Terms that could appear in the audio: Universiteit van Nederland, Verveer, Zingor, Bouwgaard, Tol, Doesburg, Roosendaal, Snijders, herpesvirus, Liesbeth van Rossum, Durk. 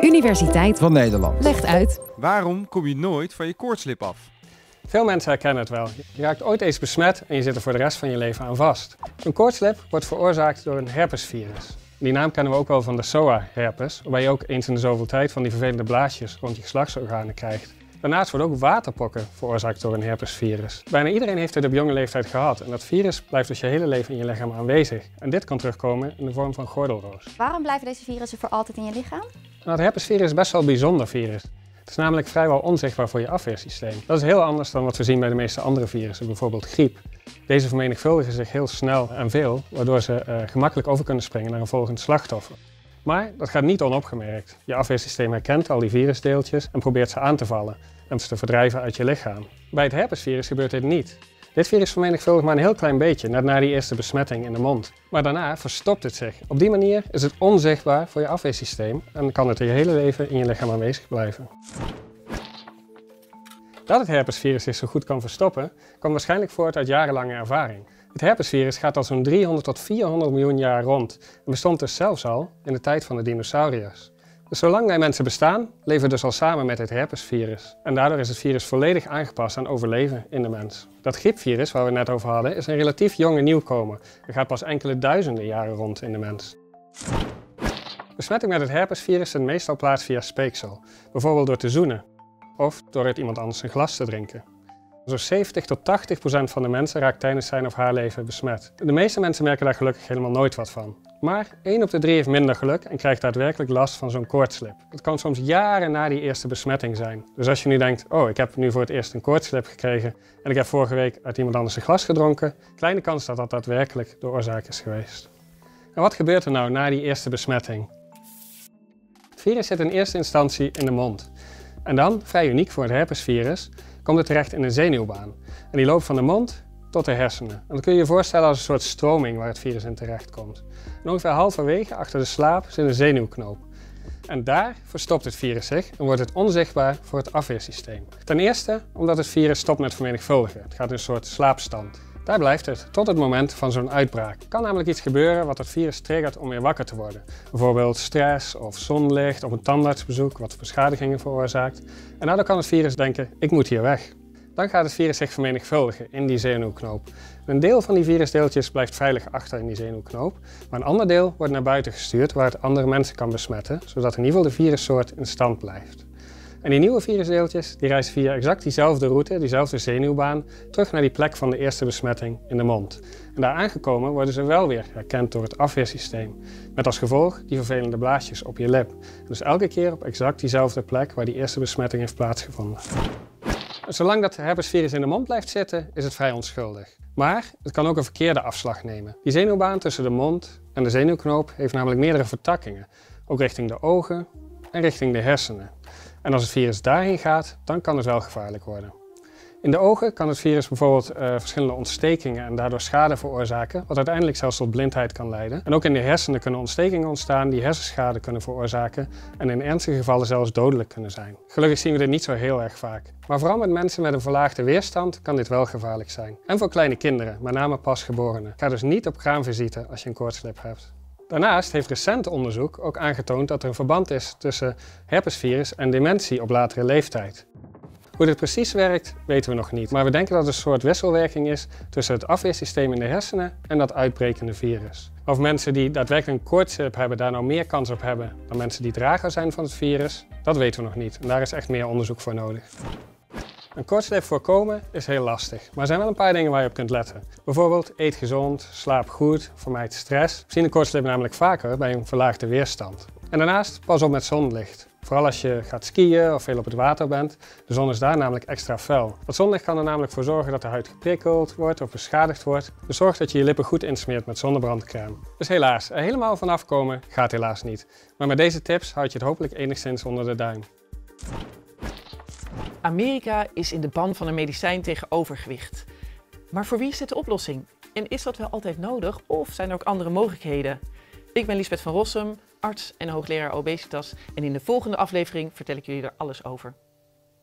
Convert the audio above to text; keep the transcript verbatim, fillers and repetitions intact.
Universiteit van Nederland legt uit. Waarom kom je nooit van je koortslip af? Veel mensen herkennen het wel. Je raakt ooit eens besmet en je zit er voor de rest van je leven aan vast. Een koortslip wordt veroorzaakt door een herpesvirus. Die naam kennen we ook wel van de S O A-herpes, waarbij je ook eens in de zoveel tijd van die vervelende blaasjes rond je geslachtsorganen krijgt. Daarnaast worden ook waterpokken veroorzaakt door een herpesvirus. Bijna iedereen heeft dit op jonge leeftijd gehad en dat virus blijft dus je hele leven in je lichaam aanwezig. En dit kan terugkomen in de vorm van gordelroos. Waarom blijven deze virussen voor altijd in je lichaam? Nou, het herpesvirus is best wel een bijzonder virus. Het is namelijk vrijwel onzichtbaar voor je afweersysteem. Dat is heel anders dan wat we zien bij de meeste andere virussen, bijvoorbeeld griep. Deze vermenigvuldigen zich heel snel en veel, waardoor ze uh, gemakkelijk over kunnen springen naar een volgend slachtoffer. Maar dat gaat niet onopgemerkt. Je afweersysteem herkent al die virusdeeltjes en probeert ze aan te vallen en ze te verdrijven uit je lichaam. Bij het herpesvirus gebeurt dit niet. Dit virus vermenigvuldigt maar een heel klein beetje, net na die eerste besmetting in de mond. Maar daarna verstopt het zich. Op die manier is het onzichtbaar voor je afweersysteem en kan het je hele leven in je lichaam aanwezig blijven. Dat het herpesvirus zich zo goed kan verstoppen, komt waarschijnlijk voort uit jarenlange ervaring. Het herpesvirus gaat al zo'n driehonderd tot vierhonderd miljoen jaar rond en bestond dus zelfs al in de tijd van de dinosauriërs. Dus zolang wij mensen bestaan, leven we dus al samen met het herpesvirus. En daardoor is het virus volledig aangepast aan overleven in de mens. Dat griepvirus waar we het net over hadden, is een relatief jonge nieuwkomer. Er gaat pas enkele duizenden jaren rond in de mens. Besmetting met het herpesvirus vindt meestal plaats via speeksel, bijvoorbeeld door te zoenen of door uit iemand anders een glas te drinken. Zo'n zeventig tot tachtig procent van de mensen raakt tijdens zijn of haar leven besmet. De meeste mensen merken daar gelukkig helemaal nooit wat van. Maar één op de drie heeft minder geluk en krijgt daadwerkelijk last van zo'n koortslip. Het kan soms jaren na die eerste besmetting zijn. Dus als je nu denkt, oh, ik heb nu voor het eerst een koortslip gekregen en ik heb vorige week uit iemand anders een glas gedronken, kleine kans dat dat daadwerkelijk de oorzaak is geweest. En wat gebeurt er nou na die eerste besmetting? Het virus zit in eerste instantie in de mond. En dan, vrij uniek voor het herpesvirus, komt het terecht in een zenuwbaan. En die loopt van de mond tot de hersenen. En dat kun je je voorstellen als een soort stroming waar het virus in terecht komt. En ongeveer halverwege achter de slaap zit een zenuwknoop. En daar verstopt het virus zich en wordt het onzichtbaar voor het afweersysteem. Ten eerste omdat het virus stopt met vermenigvuldigen. Het gaat in een soort slaapstand. Daar blijft het tot het moment van zo'n uitbraak. Er kan namelijk iets gebeuren wat het virus triggert om weer wakker te worden. Bijvoorbeeld stress of zonlicht of een tandartsbezoek wat beschadigingen veroorzaakt. En daardoor kan het virus denken, ik moet hier weg. Dan gaat het virus zich vermenigvuldigen in die zenuwknoop. Een deel van die virusdeeltjes blijft veilig achter in die zenuwknoop, maar een ander deel wordt naar buiten gestuurd waar het andere mensen kan besmetten, zodat in ieder geval de virussoort in stand blijft. En die nieuwe virusdeeltjes die reizen via exact diezelfde route, diezelfde zenuwbaan, terug naar die plek van de eerste besmetting in de mond. En daar aangekomen worden ze wel weer herkend door het afweersysteem. Met als gevolg die vervelende blaasjes op je lip. Dus elke keer op exact diezelfde plek waar die eerste besmetting heeft plaatsgevonden. Zolang dat herpesvirus in de mond blijft zitten, is het vrij onschuldig. Maar het kan ook een verkeerde afslag nemen. Die zenuwbaan tussen de mond en de zenuwknoop heeft namelijk meerdere vertakkingen. Ook richting de ogen en richting de hersenen. En als het virus daarheen gaat, dan kan het wel gevaarlijk worden. In de ogen kan het virus bijvoorbeeld uh, verschillende ontstekingen en daardoor schade veroorzaken, wat uiteindelijk zelfs tot blindheid kan leiden. En ook in de hersenen kunnen ontstekingen ontstaan die hersenschade kunnen veroorzaken en in ernstige gevallen zelfs dodelijk kunnen zijn. Gelukkig zien we dit niet zo heel erg vaak. Maar vooral met mensen met een verlaagde weerstand kan dit wel gevaarlijk zijn. En voor kleine kinderen, met name pasgeborenen. Ga dus niet op kraamvisite als je een koortslip hebt. Daarnaast heeft recent onderzoek ook aangetoond dat er een verband is tussen herpesvirus en dementie op latere leeftijd. Hoe dit precies werkt, weten we nog niet. Maar we denken dat het een soort wisselwerking is tussen het afweersysteem in de hersenen en dat uitbrekende virus. Of mensen die daadwerkelijk een koortslip hebben daar nou meer kans op hebben dan mensen die drager zijn van het virus, dat weten we nog niet. En daar is echt meer onderzoek voor nodig. Een koortslip voorkomen is heel lastig, maar er zijn wel een paar dingen waar je op kunt letten. Bijvoorbeeld eet gezond, slaap goed, vermijd stress. We zien een koortslip namelijk vaker bij een verlaagde weerstand. En daarnaast pas op met zonlicht. Vooral als je gaat skiën of veel op het water bent. De zon is daar namelijk extra fel. Dat zonlicht kan er namelijk voor zorgen dat de huid geprikkeld wordt of beschadigd wordt. Dus zorg dat je je lippen goed insmeert met zonnebrandcrème. Dus helaas, er helemaal vanaf komen gaat helaas niet. Maar met deze tips houd je het hopelijk enigszins onder de duim. Amerika is in de ban van een medicijn tegen overgewicht. Maar voor wie is dit de oplossing? En is dat wel altijd nodig of zijn er ook andere mogelijkheden? Ik ben Liesbeth van Rossum, arts en hoogleraar obesitas en in de volgende aflevering vertel ik jullie er alles over.